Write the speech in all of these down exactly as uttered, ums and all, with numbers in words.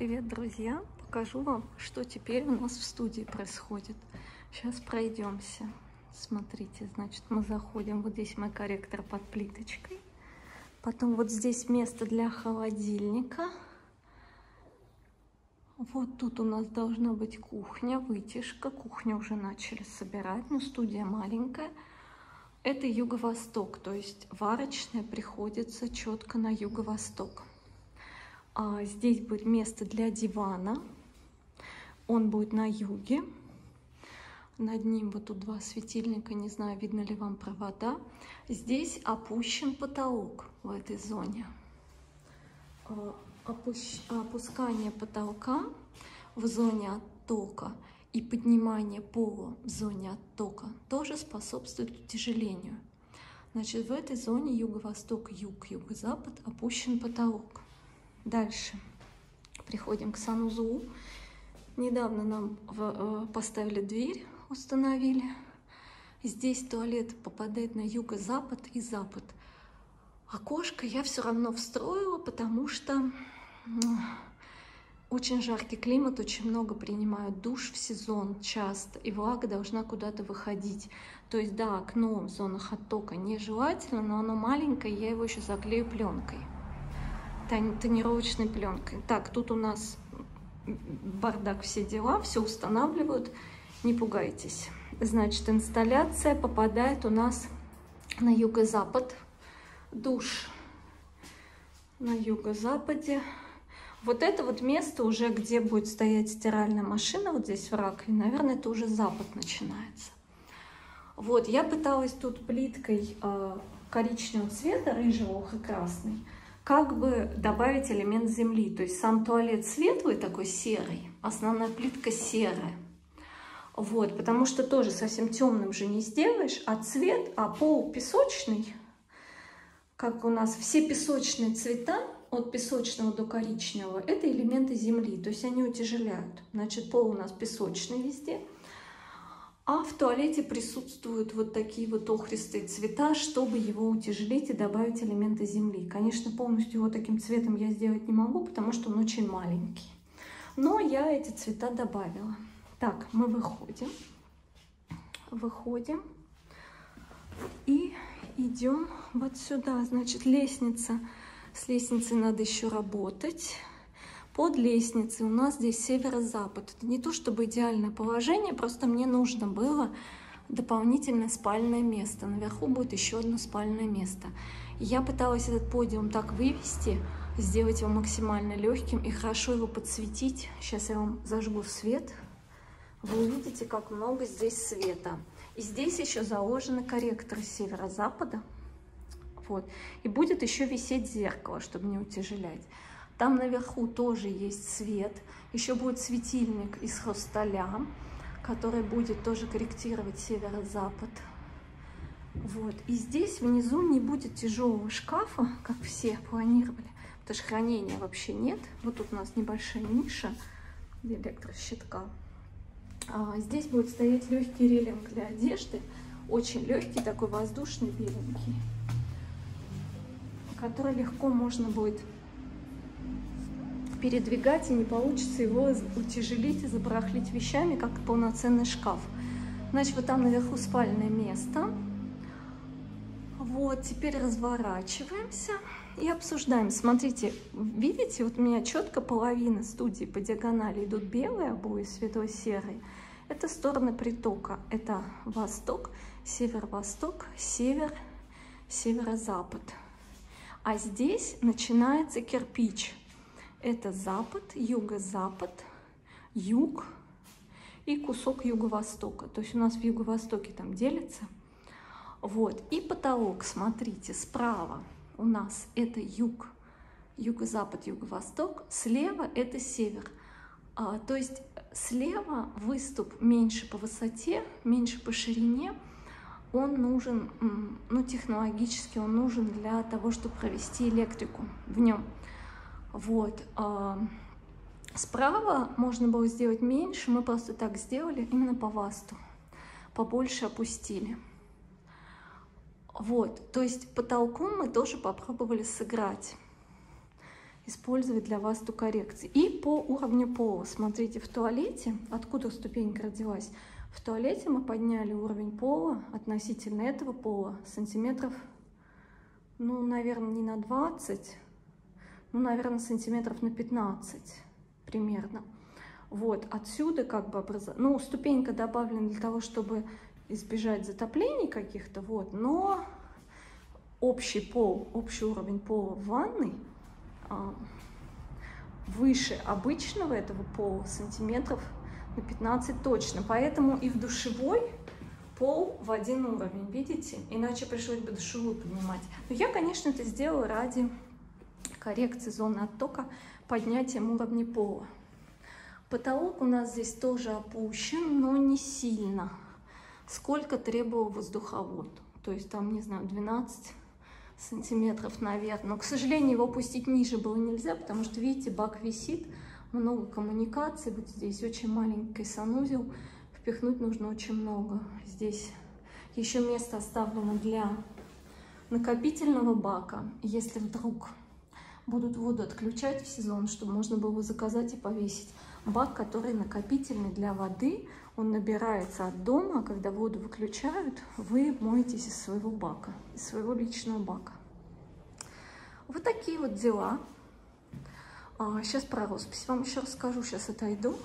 Привет, друзья! Покажу вам, что теперь у нас в студии происходит. Сейчас пройдемся. Смотрите, значит, мы заходим. Вот здесь мой корректор под плиточкой. Потом вот здесь место для холодильника. Вот тут у нас должна быть кухня, вытяжка. Кухню уже начали собирать, но студия маленькая. Это юго-восток, то есть варочная приходится четко на юго-восток. Здесь будет место для дивана, он будет на юге, над ним вот тут два светильника, не знаю, видно ли вам провода. Здесь опущен потолок в этой зоне. Опущ... Опускание потолка в зоне оттока и поднимание пола в зоне оттока тоже способствует утяжелению. Значит, в этой зоне юго-восток, юг, юго-запад опущен потолок. Дальше приходим к санузлу. Недавно нам в, э, поставили дверь, установили. Здесь туалет попадает на юго-запад и запад. Окошко я все равно встроила, потому что э, очень жаркий климат, очень много принимают душ в сезон часто, и влага должна куда-то выходить. То есть, да, окно в зонах оттока нежелательно, но оно маленькое, я его еще заклею пленкой. Тонировочной пленкой. Так, тут у нас бардак, все дела, все устанавливают, не пугайтесь. Значит, инсталляция попадает у нас на юго-запад. Душ на юго-западе. Вот это вот место уже, где будет стоять стиральная машина, вот здесь в раковине, наверное, это уже запад начинается. Вот, я пыталась тут плиткой коричневого цвета, рыжевого и красный, как бы добавить элемент земли. То есть сам туалет светлый, такой серый, основная плитка серая. Вот, потому что тоже совсем темным же не сделаешь, а цвет, а пол песочный, как у нас все песочные цвета, от песочного до коричневого, это элементы земли, то есть они утяжеляют. Значит, пол у нас песочный везде. А в туалете присутствуют вот такие вот охристые цвета, чтобы его утяжелить и добавить элементы земли. Конечно, полностью его таким цветом я сделать не могу, потому что он очень маленький. Но я эти цвета добавила. Так, мы выходим. Выходим. И идем вот сюда. Значит, лестница. С лестницей надо еще работать. Под лестницей у нас здесь северо-запад. Это не то чтобы идеальное положение, просто мне нужно было дополнительное спальное место. Наверху будет еще одно спальное место. Я пыталась этот подиум так вывести, сделать его максимально легким и хорошо его подсветить. Сейчас я вам зажгу свет. Вы увидите, как много здесь света. И здесь еще заложены корректоры северо-запада. Вот. И будет еще висеть зеркало, чтобы не утяжелять. Там наверху тоже есть свет. Еще будет светильник из хрусталя, который будет тоже корректировать северо-запад. Вот. И здесь внизу не будет тяжелого шкафа, как все планировали, потому что хранения вообще нет. Вот тут у нас небольшая ниша для электрощитка. А здесь будет стоять легкий рейлинг для одежды. Очень легкий, такой воздушный, беленький, который легко можно будет передвигать, и не получится его утяжелить и забарахлить вещами, как полноценный шкаф. Значит, вот там наверху спальное место. Вот, теперь разворачиваемся и обсуждаем. Смотрите, видите, вот у меня четко половина студии по диагонали идут белые обои, светло-серые. Это стороны притока. Это восток, северо-восток, север, северо-запад. А здесь начинается кирпич. Это запад, юго-запад, юг и кусок юго-востока. То есть у нас в юго-востоке там делится. Вот. И потолок, смотрите, справа у нас это юг, юго-запад, юго-восток. Слева это север. А, то есть слева выступ меньше по высоте, меньше по ширине. Он нужен, ну, технологически он нужен для того, чтобы провести электрику в нем. Вот, справа можно было сделать меньше, мы просто так сделали, именно по васту, побольше опустили. Вот, то есть потолком мы тоже попробовали сыграть. использовать для васту коррекции. И по уровню пола. Смотрите, в туалете, откуда ступенька родилась, в туалете мы подняли уровень пола относительно этого пола сантиметров, ну, наверное, не на двадцать, ну, наверное, сантиметров на пятнадцать примерно. Вот, отсюда как бы образовалась, ну, ступенька добавлена для того, чтобы избежать затоплений каких-то, вот, но общий пол, общий уровень пола в ванной а, выше обычного этого пола сантиметров на пятнадцать точно, поэтому и в душевой пол в один уровень, видите, иначе пришлось бы душевую поднимать. Но я, конечно, это сделала ради коррекции зоны оттока поднятием уровня пола. Потолок у нас здесь тоже опущен, но не сильно, сколько требовал воздуховод, то есть там, не знаю, двенадцать сантиметров, наверное. Но, к сожалению, его опустить ниже было нельзя, потому что, видите, бак висит, много коммуникаций, вот здесь очень маленький санузел, впихнуть нужно очень много. Здесь еще место оставлено для накопительного бака, если вдруг будут воду отключать в сезон, чтобы можно было его заказать и повесить. Бак, который накопительный для воды, он набирается от дома, а когда воду выключают, вы моетесь из своего бака, из своего личного бака. Вот такие вот дела. А, сейчас про роспись вам еще расскажу, сейчас отойду.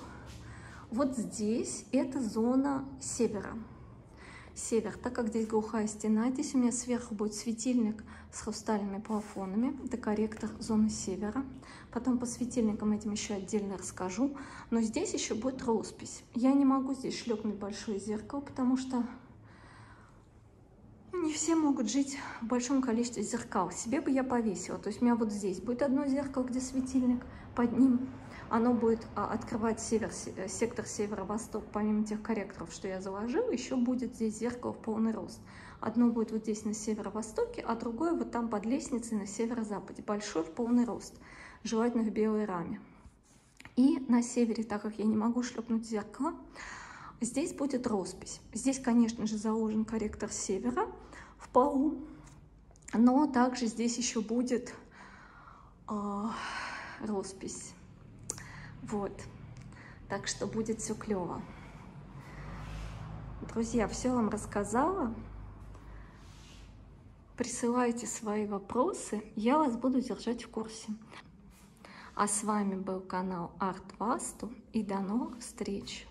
Вот здесь это зона севера. Север, так как здесь глухая стена, здесь у меня сверху будет светильник с хрустальными плафонами, это корректор зоны севера. Потом по светильникам этим еще отдельно расскажу. Но здесь еще будет роспись. Я не могу здесь шлепнуть большое зеркало, потому что не все могут жить в большом количестве зеркал. Себе бы я повесила. То есть у меня вот здесь будет одно зеркало, где светильник, под ним оно будет открывать север, сектор северо-восток, помимо тех корректоров, что я заложила, еще будет здесь зеркало в полный рост. Одно будет вот здесь на северо-востоке, а другое вот там под лестницей на северо-западе. Большой в полный рост, желательно в белой раме. И на севере, так как я не могу шлепнуть зеркало, здесь будет роспись. Здесь, конечно же, заложен корректор севера в полу, но также здесь еще будет э, роспись. Вот, так что будет все клево. Друзья, все вам рассказала. Присылайте свои вопросы, я вас буду держать в курсе. А с вами был канал ArtVastu, и до новых встреч!